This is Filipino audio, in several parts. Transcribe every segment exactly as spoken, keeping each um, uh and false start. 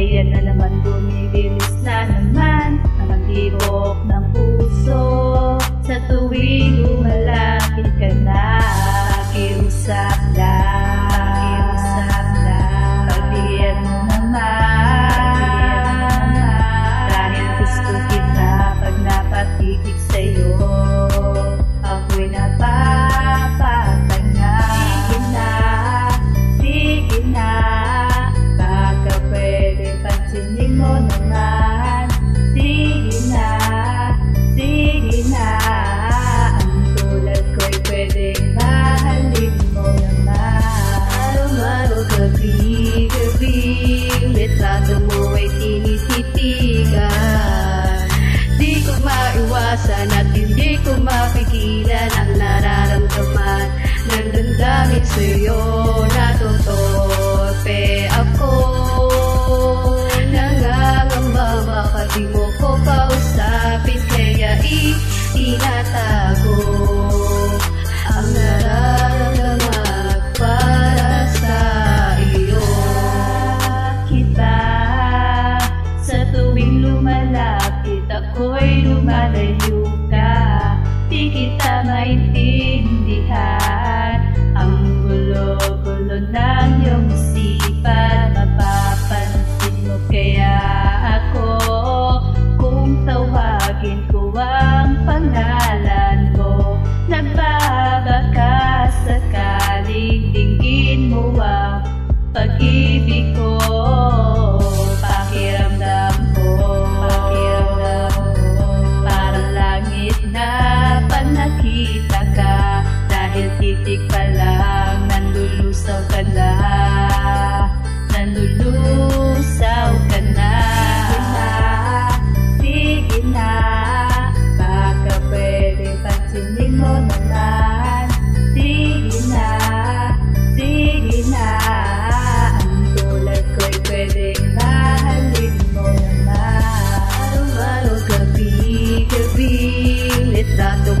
Ayan na naman, bumibilis na naman ang tibok ng puso. Sa tuwing lumalapit ka na, kiusap lang, kiusap lang. Pagbigyan mo naman, dahil gusto kita. Pag napatigil sa'yo, ako'y napapatay na. Sige na, sige na, baka pwede pansinin mo naman. Sige na, sige na, ang tulad ko'y pwede mahalin mo naman. Araw-araw, gabi-gabi, litrato mo ay tinisitigan. Di ko maiwasan at hindi ko mapigilan ang nararamdaman ng damdamin sa'yo. Natutorpe ako, nangangamba baka di mo ko kausapin, kaya itinatago ang nararamdaman para sa iyo. Kita sa tuwing lumalapit, ako'y lumalayo ka, di kita maintindihan. Ang gulo-gulo ng iyong isipan, mapapansin mo kaya ako kung tawagin ko ang pangalan mo. Nagbabaka sakaling tingin mo ang pag-ibig ko. Nakita ka, dahil titik pa lang nandulusaw ka na, nandulusaw ka na. Sige na, sige na, baka pwede pansinin mo naman. Sige na, sige na, ang tulad ko'y pwede mahalin mo naman. Araw-araw, gabi-gabi, litrato mo'y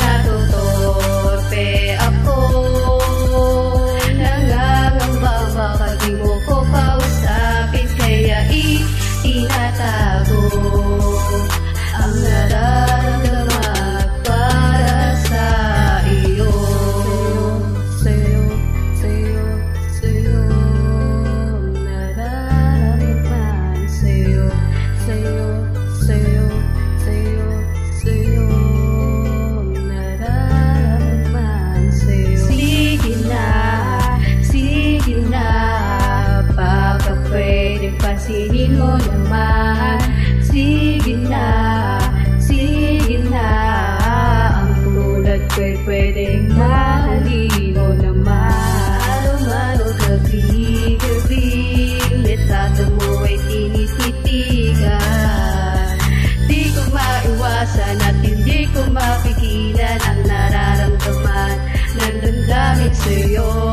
Natutorpe ako, nangangamba baka di mo ko kausapin, kaya itinatago ang nararamdaman. Pansinin mo naman, sige na, sige na, ang tulad ko'y pwedeng mahalin mo naman. Araw-araw, gabi-gabi, litrato mo ay tinisitigan. Di ko maiwasan at hindi ko mapigilan ang nararamdaman ng damdamin sa'yo.